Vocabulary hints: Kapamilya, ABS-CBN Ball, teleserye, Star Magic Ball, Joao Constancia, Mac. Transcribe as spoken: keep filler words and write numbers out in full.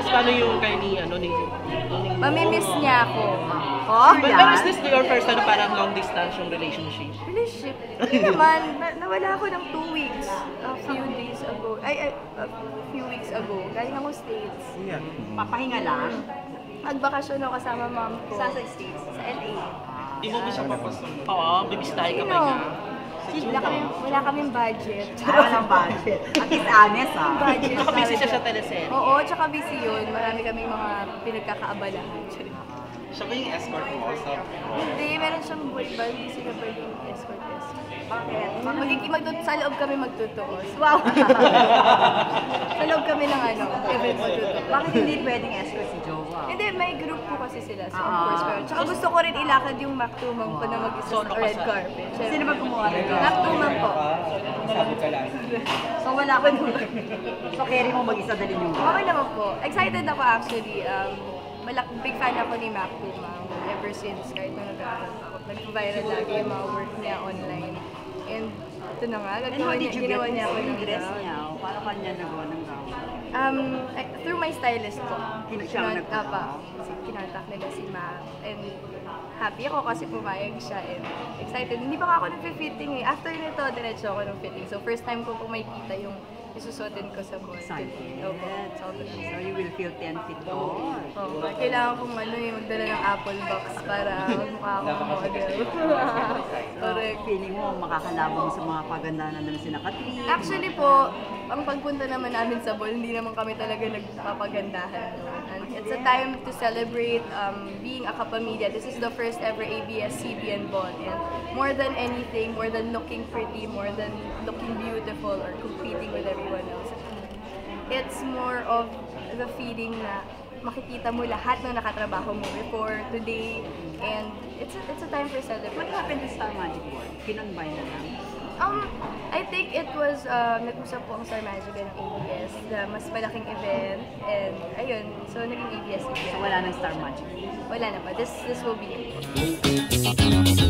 Tapos paano yung kay ni, ano, ni... Mamimiss niya ako. Oh, but yeah. When is this your first ano, parang long distance yung relationship? Relationship? Hindi naman. Na nawala ako ng two weeks. A few days ago. Ay, a few weeks ago. Galing ako States. Yeah. Papahinga lang. Nagbakasyon ako kasama mom ko. Sa States? Sa L A. Di mo ba siya papasok? Oo, bibis tayo kapag nga. Wala kami, wala kaming budget. Ay, walang budget. At least honest, ha? Budget. Tsaka busy siya sa teleserye. Oo, tsaka busy yun. Marami kaming mga pinagkakaabalahan. Siya ba yung escort mo? Hindi, meron siyang boyfriend. Hindi sila pwede yung escort. Bakit? Sa loob kami magtutuos. Wow! Sa loob kami ng ano, event magtutuos. Bakit hindi pwedeng escort si Joao? Hindi, may group po kasi sila. So, of course, meron. Tsaka gusto ko rin ilakad yung Mac Tumang ko na mag-isa sa red carpet. Sino ba gumawa rin? Mac Tumang po. So, wala ka nung... So, carry mo mag-isa na rin yung... Okay naman po. Excited ako actually. Big fan ako ni Mac Tumang ever since. Kahit nung nag-aaral ako. Nag-viral lagi yung mga work niya online. And ito na nga, gagawa niya, ginawa niya ako ng dress niya. Paano ka niya nagawa ng gawa? Um, through my stylist ko. Kinontak nila si Mac. And happy ako kasi pumayag siya and excited. Hindi pa nga ako nag-fitting eh. After nito, diretso ako ng fitting. So first time ko pong makikita yung isusuotin ko sa ball. Excited. So you will feel ten feet tall. Kailangan kong magdala ng apple box para mukha akong model. Correct. Feeling mo makakalabang sa mga pagandahan na naman si Nakatrina. Actually po, ang pagpunta naman namin sa ball, hindi naman kami talaga nagpapagandahan. It's a time to celebrate being a kapamilya. This is the first ever A B S C B N Ball. More than anything, more than looking pretty, more than looking beautiful or competing with everyone else. It's more of the feeling na makikita mo lahat ng nakatrabaho mo before today, and it's a, it's a time for celebration. What happened to Star Magic Ball? Kinonbine na lang? Um, I think it was, um, nag-usap po ang Star Magic ng A B S, na mas malaking event, and ayun, so naging A B S. So wala ng Star Magic? Wala na pa. This, this will be it.